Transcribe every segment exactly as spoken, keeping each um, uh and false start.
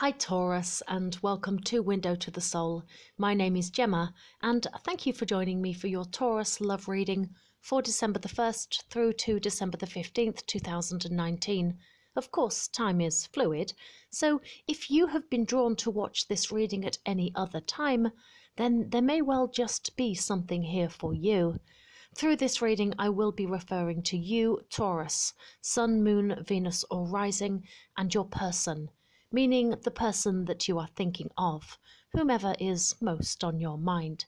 Hi Taurus, and welcome to Window to the Soul. My name is Gemma, and thank you for joining me for your Taurus love reading for December the first through to December the fifteenth, two thousand nineteen. Of course, time is fluid, so if you have been drawn to watch this reading at any other time, then there may well just be something here for you. Through this reading, I will be referring to you, Taurus, Sun, Moon, Venus, or Rising, and your person, meaning the person that you are thinking of, whomever is most on your mind.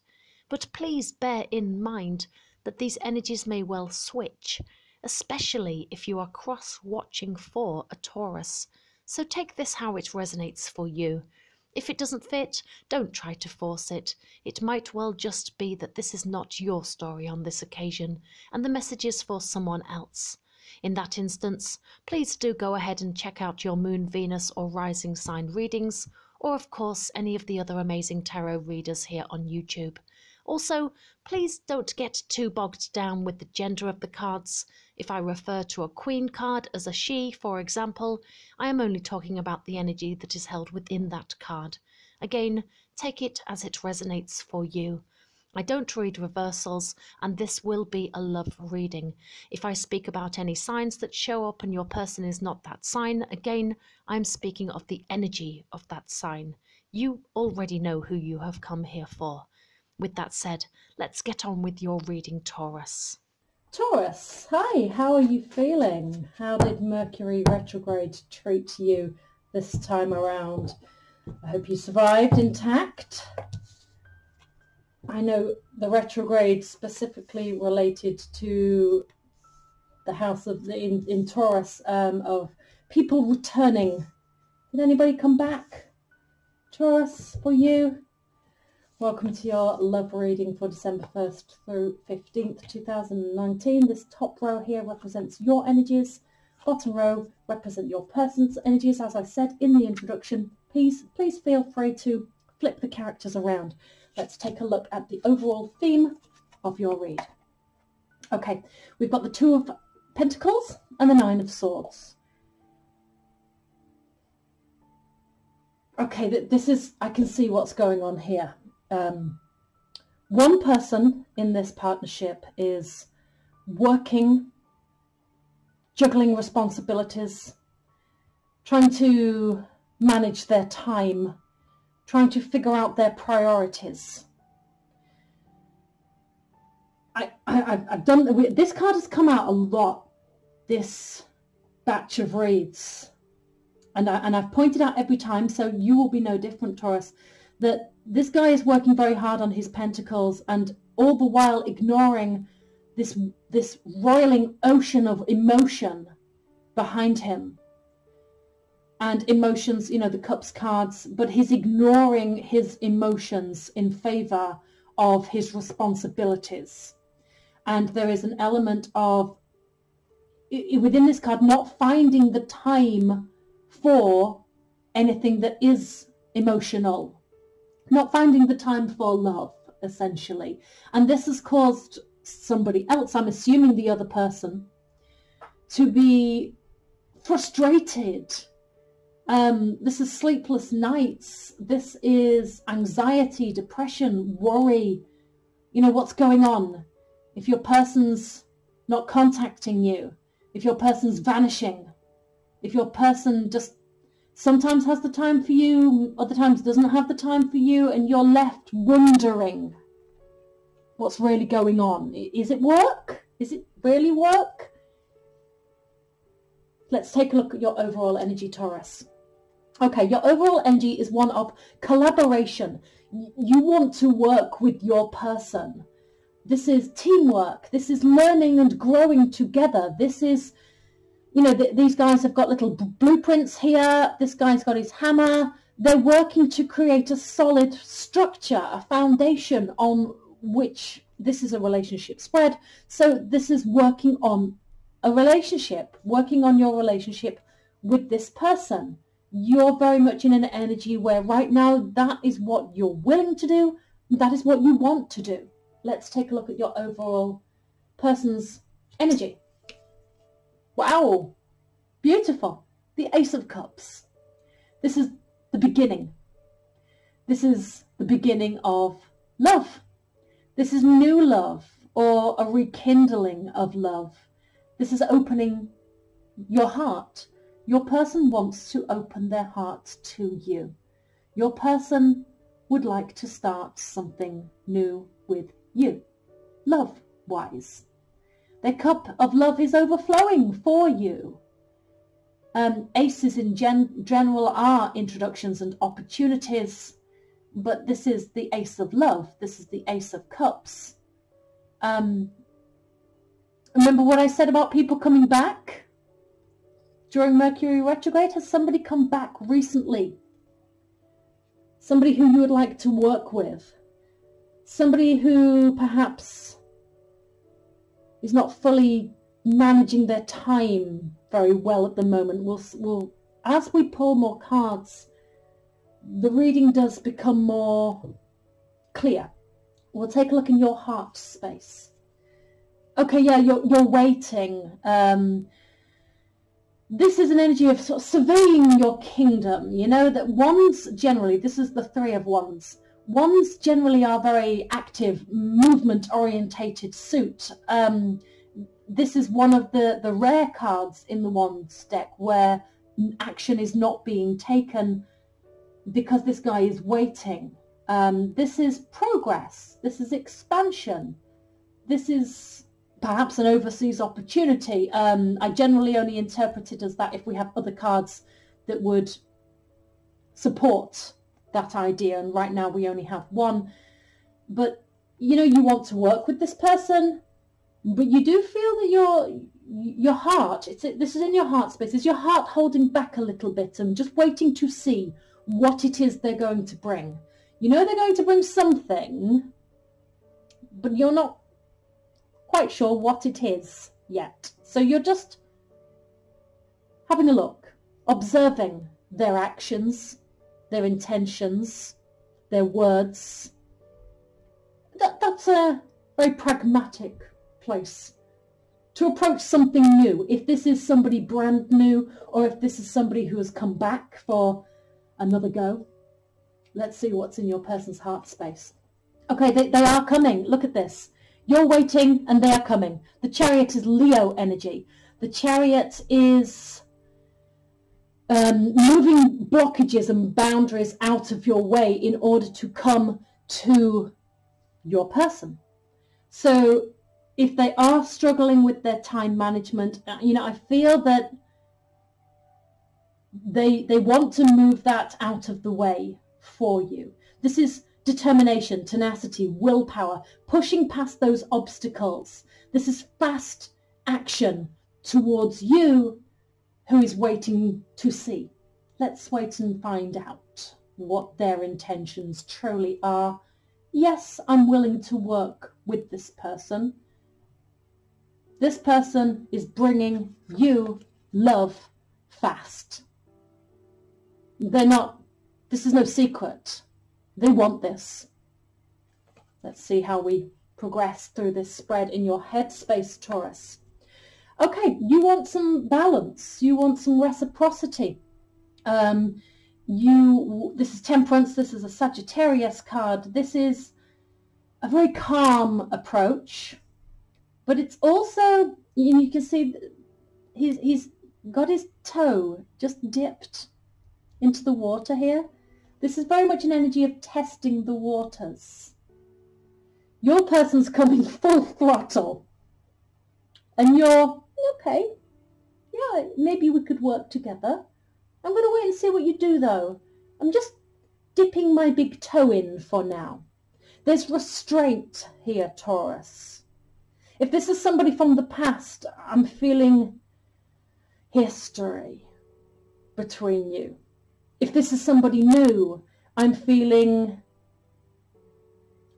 But please bear in mind that these energies may well switch, especially if you are cross-watching for a Taurus. So take this how it resonates for you. If it doesn't fit, don't try to force it. It might well just be that this is not your story on this occasion, and the message is for someone else. In that instance, please do go ahead and check out your Moon, Venus, or Rising sign readings, or of course any of the other amazing tarot readers here on YouTube. Also, please don't get too bogged down with the gender of the cards. If I refer to a queen card as a she, for example, I am only talking about the energy that is held within that card. Again, take it as it resonates for you. I don't read reversals, and this will be a love reading. If I speak about any signs that show up and your person is not that sign, again, I'm speaking of the energy of that sign. You already know who you have come here for. With that said, let's get on with your reading, Taurus. Taurus, hi, how are you feeling? How did Mercury retrograde treat you this time around? I hope you survived intact. I know the retrograde specifically related to the house of the in, in Taurus um, of people returning. Did anybody come back, Taurus, for you? Welcome to your love reading for December first through fifteenth, two thousand nineteen. This top row here represents your energies. Bottom row represent your person's energies. As I said in the introduction, please, please feel free to flip the characters around. Let's take a look at the overall theme of your read. Okay, we've got the Two of Pentacles and the Nine of Swords. Okay, this is, I can see what's going on here. Um, one person in this partnership is working, juggling responsibilities, trying to manage their time, trying to figure out their priorities. I, I, I've done, this card has come out a lot, this batch of reads. And, I, and I've pointed out every time, so you will be no different, Taurus, that this guy is working very hard on his pentacles and all the while ignoring this, this roiling ocean of emotion behind him. And emotions, you know, the cups cards, but he's ignoring his emotions in favor of his responsibilities. And there is an element of, within this card, not finding the time for anything that is emotional, not finding the time for love, essentially. And this has caused somebody else, I'm assuming the other person, to be frustrated. Um, this is sleepless nights, this is anxiety, depression, worry, you know, what's going on? If your person's not contacting you, if your person's vanishing, if your person just sometimes has the time for you, other times doesn't have the time for you, and you're left wondering what's really going on. Is it work? Is it really work? Let's take a look at your overall energy, Taurus. Okay, your overall energy is one of collaboration. You want to work with your person. This is teamwork. This is learning and growing together. This is, you know, th these guys have got little blueprints here. This guy's got his hammer. They're working to create a solid structure, a foundation on which this is a relationship spread. So this is working on a relationship, working on your relationship with this person. You're very much in an energy where right now that is what you're willing to do, that is what you want to do. Let's take a look at your overall person's energy. Wow, beautiful. The Ace of Cups. This is the beginning. This is the beginning of love. This is new love or a rekindling of love. This is opening your heart. Your person wants to open their heart to you. Your person would like to start something new with you, love-wise. Their cup of love is overflowing for you. Um, aces in gen general are introductions and opportunities, but this is the ace of love. This is the Ace of Cups. Um, remember what I said about people coming back during Mercury retrograde? Has somebody come back recently? Somebody who you would like to work with? Somebody who perhaps is not fully managing their time very well at the moment. We'll, we'll, as we pull more cards, the reading does become more clear. We'll take a look in your heart space. Okay, yeah, you're, you're waiting. Um, this is an energy of sort of surveying your kingdom. You know that wands generally, this is the Three of Wands. Wands generally are very active, movement-orientated suit. Um, this is one of the, the rare cards in the Wands deck where action is not being taken because this guy is waiting. Um, this is progress. This is expansion. This is perhaps an overseas opportunity. Um, I generally only interpret it as that if we have other cards that would support that idea, and right now we only have one. But you know, you want to work with this person, but you do feel that your your heart, it's this is in your heart space, is your heart holding back a little bit and just waiting to see what it is they're going to bring. You know they're going to bring something, but you're not quite sure what it is yet. So you're just having a look, observing their actions, their intentions, their words. That, that's a very pragmatic place to approach something new. If this is somebody brand new, or if this is somebody who has come back for another go, let's see what's in your person's heart space. Okay, they, they are coming. Look at this. You're waiting and they are coming. The Chariot is Leo energy. The Chariot is Um, moving blockages and boundaries out of your way in order to come to your person. So if they are struggling with their time management, you know, I feel that they, they want to move that out of the way for you. This is determination, tenacity, willpower, pushing past those obstacles. This is fast action towards you who is waiting to see. Let's wait and find out what their intentions truly are. Yes, I'm willing to work with this person. This person is bringing you love fast. They're not, this is no secret. They want this. Let's see how we progress through this spread in your headspace, Taurus. Okay, you want some balance, you want some reciprocity. Um, you, this is Temperance, this is a Sagittarius card. This is a very calm approach, but it's also, you, you can see he's, he's got his toe just dipped into the water here. This is very much an energy of testing the waters. Your person's coming full throttle, and you're okay, yeah, maybe we could work together. I'm going to wait and see what you do, though. I'm just dipping my big toe in for now. There's restraint here, Taurus. If this is somebody from the past, I'm feeling history between you. If this is somebody new, I'm feeling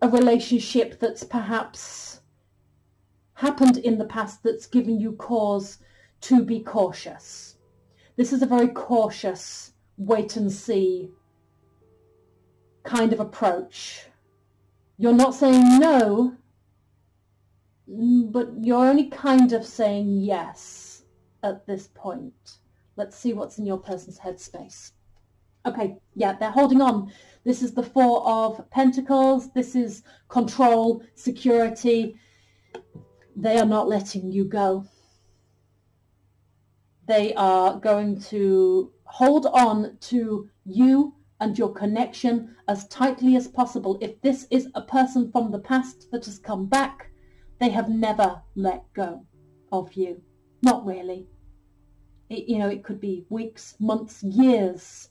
a relationship that's perhaps happened in the past that's given you cause to be cautious. This is a very cautious wait and see kind of approach. You're not saying no, but you're only kind of saying yes at this point. Let's see what's in your person's headspace. Okay, yeah, they're holding on. This is the Four of Pentacles. This is control, security. They are not letting you go. They are going to hold on to you and your connection as tightly as possible. If this is a person from the past that has come back, they have never let go of you. Not really. It, you know, it could be weeks, months, years.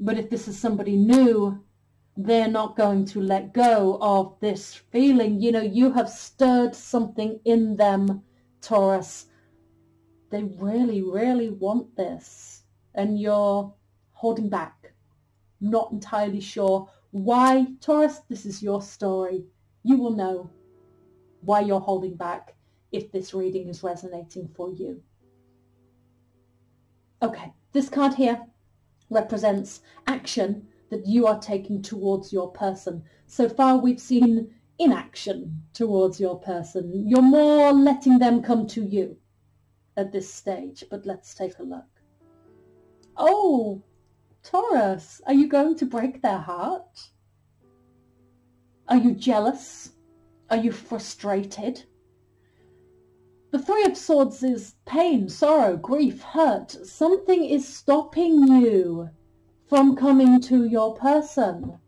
But if this is somebody new, they're not going to let go of this feeling. You know, you have stirred something in them, Taurus. They really, really want this. And you're holding back. Not entirely sure why. Taurus, this is your story. You will know why you're holding back if this reading is resonating for you. Okay, this card here represents action that you are taking towards your person. So far we've seen inaction towards your person. You're more letting them come to you at this stage, but let's take a look. Oh, Taurus, are you going to break their heart? Are you jealous? Are you frustrated? The Three of Swords is pain, sorrow, grief, hurt. Something is stopping you from coming to your person.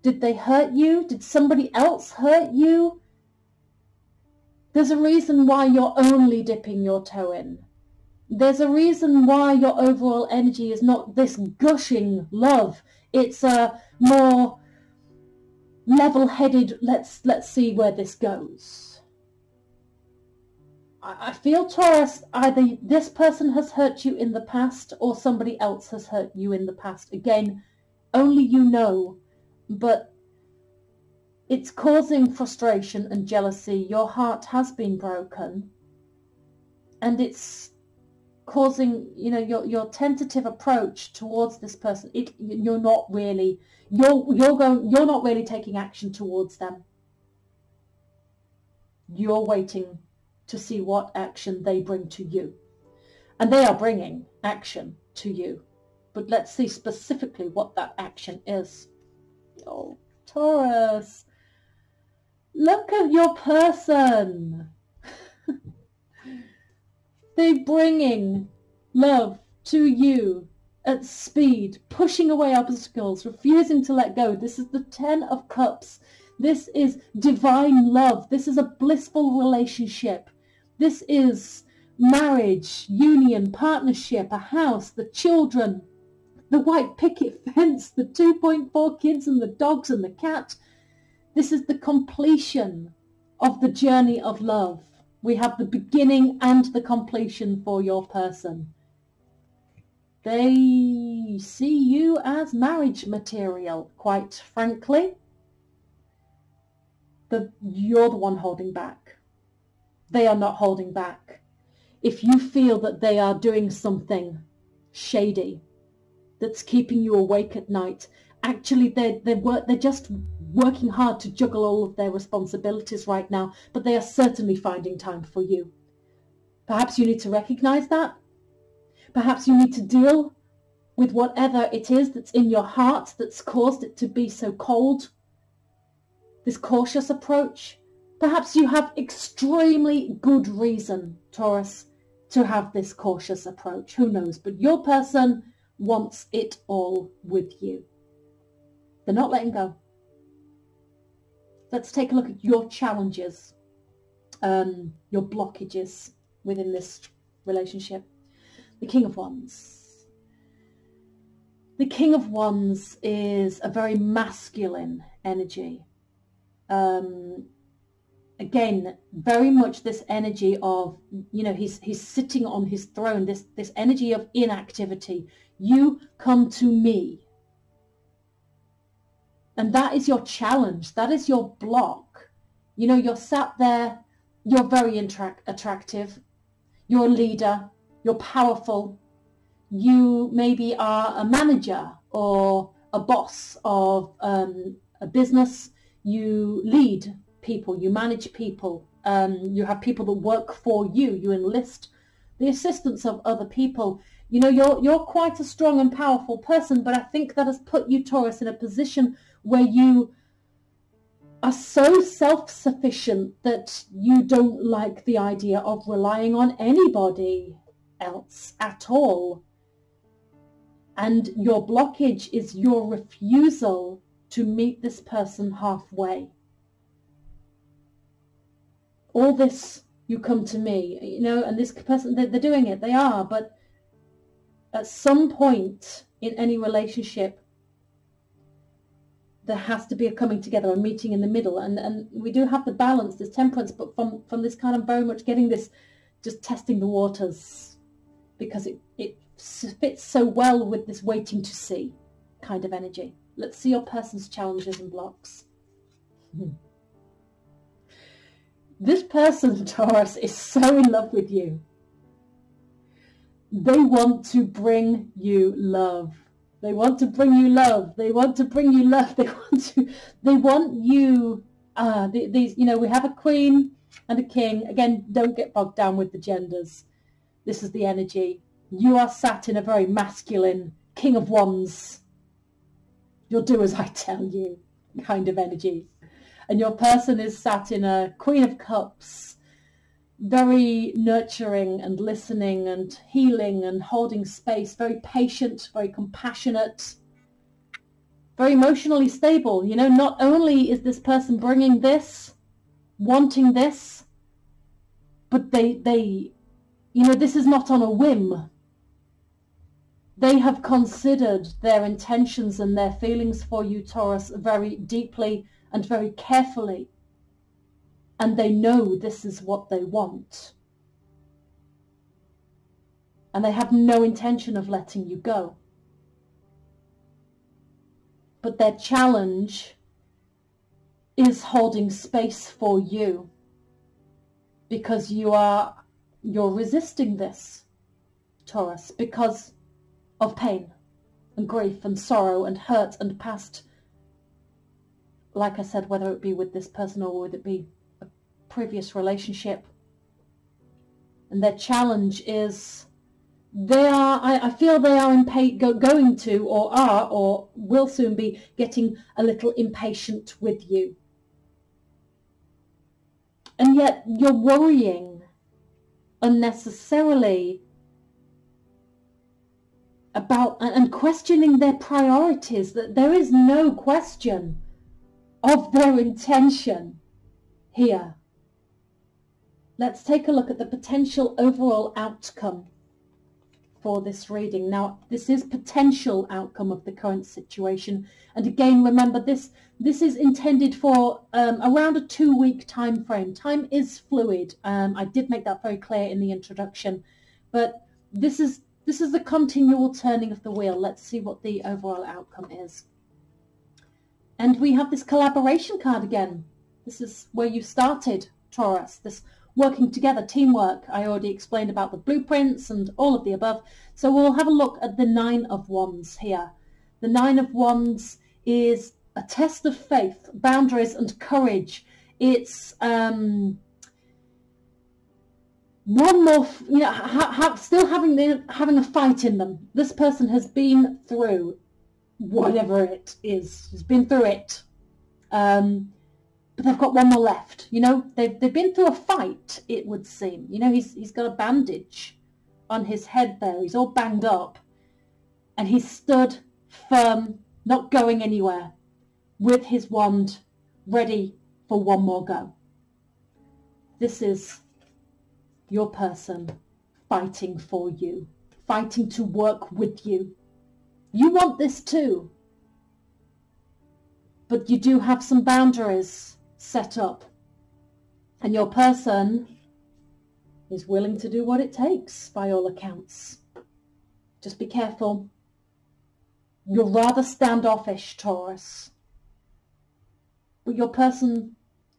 Did they hurt you? Did somebody else hurt you? There's a reason why you're only dipping your toe in. There's a reason why your overall energy is not this gushing love. It's a more level-headed, let's, let's see where this goes. I feel, Taurus, either this person has hurt you in the past or somebody else has hurt you in the past. Again, only you know, but it's causing frustration and jealousy. Your heart has been broken and it's causing, you know, your, your tentative approach towards this person. It, you're not really, you're, you're going, you're not really taking action towards them. You're waiting to see what action they bring to you. And they are bringing action to you. But let's see specifically what that action is. Oh, Taurus, look at your person. They're bringing love to you at speed, pushing away obstacles, refusing to let go. This is the Ten of Cups. This is divine love. This is a blissful relationship. This is marriage, union, partnership, a house, the children, the white picket fence, the two point four kids and the dogs and the cat. This is the completion of the journey of love. We have the beginning and the completion for your person. They see you as marriage material, quite frankly. The, you're the one holding back. They are not holding back. If you feel that they are doing something shady that's keeping you awake at night, actually they're, they're, work, they're just working hard to juggle all of their responsibilities right now, but they are certainly finding time for you. Perhaps you need to recognize that. Perhaps you need to deal with whatever it is that's in your heart that's caused it to be so cold. This cautious approach. Perhaps you have extremely good reason, Taurus, to have this cautious approach. Who knows? But your person wants it all with you. They're not letting go. Let's take a look at your challenges, um, your blockages within this relationship. The King of Wands. The King of Wands is a very masculine energy. Um, again, very much this energy of, you know, he's he's sitting on his throne, this, this energy of inactivity. You come to me. And that is your challenge. That is your block. You know, you're sat there. You're very attractive. You're a leader. You're powerful. You maybe are a manager or a boss of um, a business. You lead people, you manage people, um, you have people that work for you, you enlist the assistance of other people. You know, you're, you're quite a strong and powerful person, but I think that has put you, Taurus, in a position where you are so self-sufficient that you don't like the idea of relying on anybody else at all. And your blockage is your refusal to meet this person halfway. All this, you come to me, you know, and this person, they're, they're doing it, they are, but at some point in any relationship, there has to be a coming together, a meeting in the middle. And, and we do have the balance, this temperance, but from, from this kind of very much getting this, just testing the waters, because it, it fits so well with this waiting to see kind of energy. Let's see your person's challenges and blocks. Hmm. This person, Taurus, is so in love with you. They want to bring you love. They want to bring you love. They want to bring you love. They want to, they want you, uh, these, you know, we have a queen and a king. Again, don't get bogged down with the genders. This is the energy. You are sat in a very masculine King of Wands. You'll do as I tell you kind of energy. And your person is sat in a Queen of Cups, very nurturing and listening and healing and holding space, very patient, very compassionate, very emotionally stable. You know, not only is this person bringing this, wanting this, but they, they, you know, this is not on a whim. They have considered their intentions and their feelings for you, Taurus, very deeply and very carefully, and they know this is what they want, and they have no intention of letting you go. But their challenge is holding space for you, because you are, you're resisting this, Taurus, because of pain and grief and sorrow and hurt and past, like I said, whether it be with this person or would it be a previous relationship. And their challenge is they are, I, I feel they are impa- go, going to or are or will soon be getting a little impatient with you. And yet you're worrying unnecessarily about and questioning their priorities. That there is no question of their intention here. Let's take a look at the potential overall outcome for this reading. Now, this is potential outcome of the current situation. And again, remember this, this is intended for um, around a two-week time frame. Time is fluid. Um, I did make that very clear in the introduction. But this is, this is the continual turning of the wheel. Let's see what the overall outcome is. And we have this collaboration card again. This is where you started, Taurus, this working together, teamwork. I already explained about the blueprints and all of the above. So we'll have a look at the Nine of Wands here. The Nine of Wands is a test of faith, boundaries and courage. It's um, one more, you know, ha ha still having, the, having a fight in them. This person has been through whatever it is, has been through it, um, but they've got one more left. You know, they've, they've been through a fight, it would seem. You know, he's, he's got a bandage on his head there, he's all banged up, and he stood firm, not going anywhere, with his wand, ready for one more go. This is your person fighting for you, fighting to work with you. You want this too, but you do have some boundaries set up, and your person is willing to do what it takes by all accounts. Just be careful. You're rather standoffish, Taurus, but your person,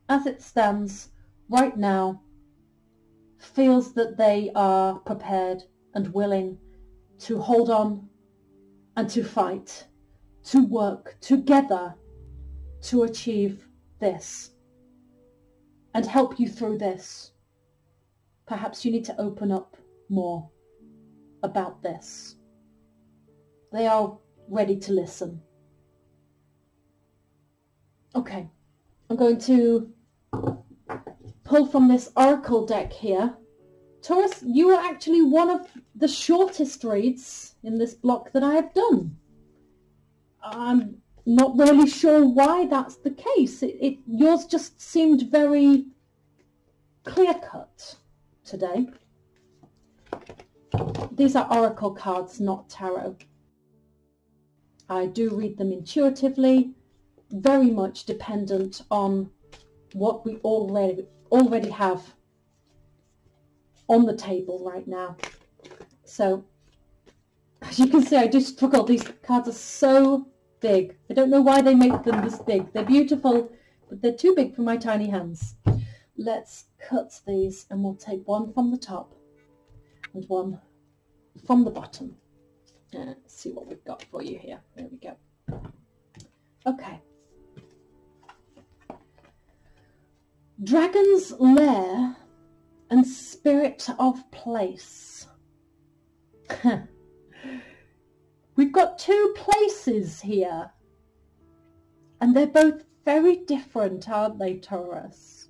as it stands right now, feels that they are prepared and willing to hold on and to fight, to work together to achieve this and help you through this. Perhaps you need to open up more about this. They are ready to listen. Okay, I'm going to pull from this oracle deck here. Taurus, you are actually one of the shortest reads in this block that I have done. I'm not really sure why that's the case. It, it yours just seemed very clear-cut today. These are oracle cards, not tarot. I do read them intuitively, very much dependent on what we already already have on the table right now. So, as you can see, I do struggle. These cards are so big. I don't know why they make them this big. They're beautiful, but they're too big for my tiny hands. Let's cut these, and we'll take one from the top and one from the bottom. Let's see what we've got for you here. There we go. Okay. Dragon's Lair and Spirit of Place. We've got two places here. And they're both very different, aren't they, Taurus?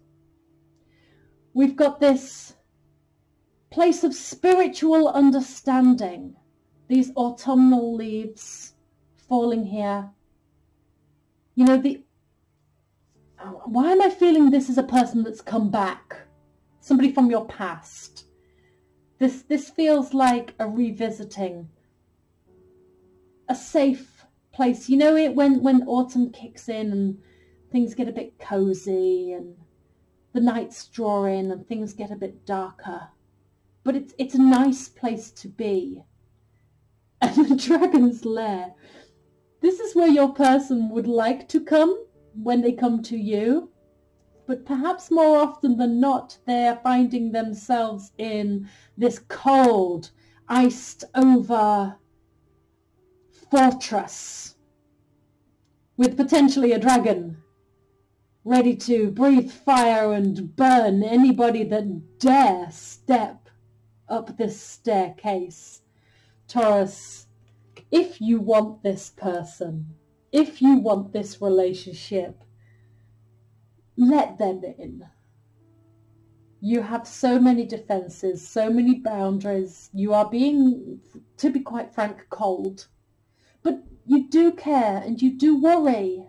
We've got this place of spiritual understanding. These autumnal leaves falling here. You know, the... Oh, why am I feeling this is a person that's come back? Somebody from your past. This, this feels like a revisiting. A safe place. You know it when, when autumn kicks in and things get a bit cozy and the nights draw in and things get a bit darker. But it's, it's a nice place to be. And the Dragon's Lair. This is where your person would like to come when they come to you. But perhaps more often than not, they're finding themselves in this cold, iced over fortress with potentially a dragon ready to breathe fire and burn anybody that dare step up this staircase. Taurus, if you want this person, if you want this relationship, let them in. You have so many defenses, so many boundaries. You are being, to be quite frank, cold. But you do care and you do worry.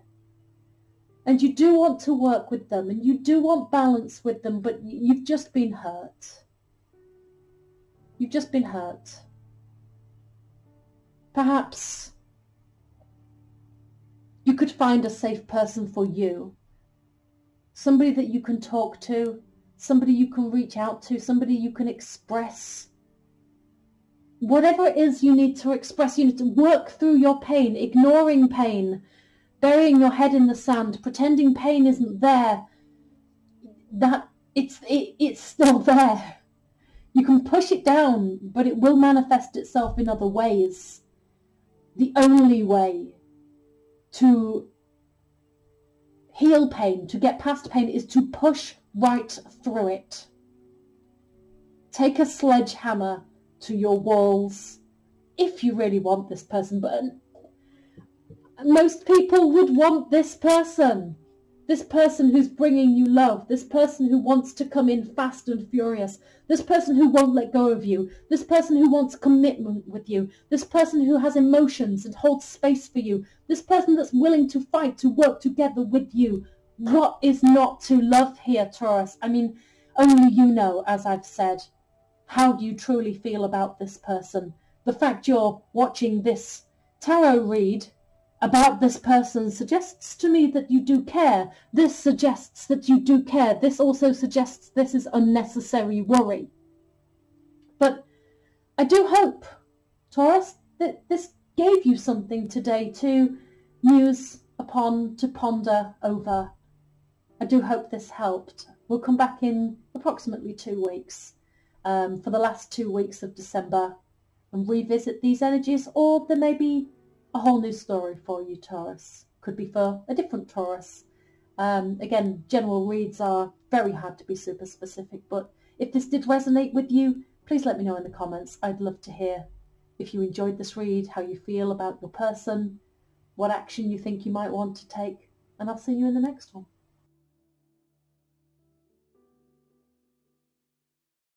And you do want to work with them and you do want balance with them, but you've just been hurt. You've just been hurt. Perhaps you could find a safe person for you, somebody that you can talk to, somebody you can reach out to, somebody you can express. Whatever it is you need to express, you need to work through your pain, ignoring pain, burying your head in the sand, pretending pain isn't there, that it's, it, it's still there. You can push it down, but it will manifest itself in other ways. The only way to heal pain, to get past pain, is to push right through it. Take a sledgehammer to your walls if you really want this person. But most people would want this person. This person who's bringing you love, this person who wants to come in fast and furious, this person who won't let go of you, this person who wants commitment with you, this person who has emotions and holds space for you, this person that's willing to fight, to work together with you. What is not to love here, Taurus? I mean, only you know, as I've said, how do you truly feel about this person? The fact you're watching this tarot read about this person suggests to me that you do care. This suggests that you do care. This also suggests this is unnecessary worry. But I do hope, Taurus, that this gave you something today to muse upon, to ponder over. I do hope this helped. We'll come back in approximately two weeks um, for the last two weeks of December and revisit these energies, or there may be a whole new story for you, Taurus. Could be for a different Taurus. Um, again, general reads are very hard to be super specific, but if this did resonate with you, Please let me know in the comments. I'd love to hear if you enjoyed this read, how you feel about your person, what action you think you might want to take, and I'll see you in the next one.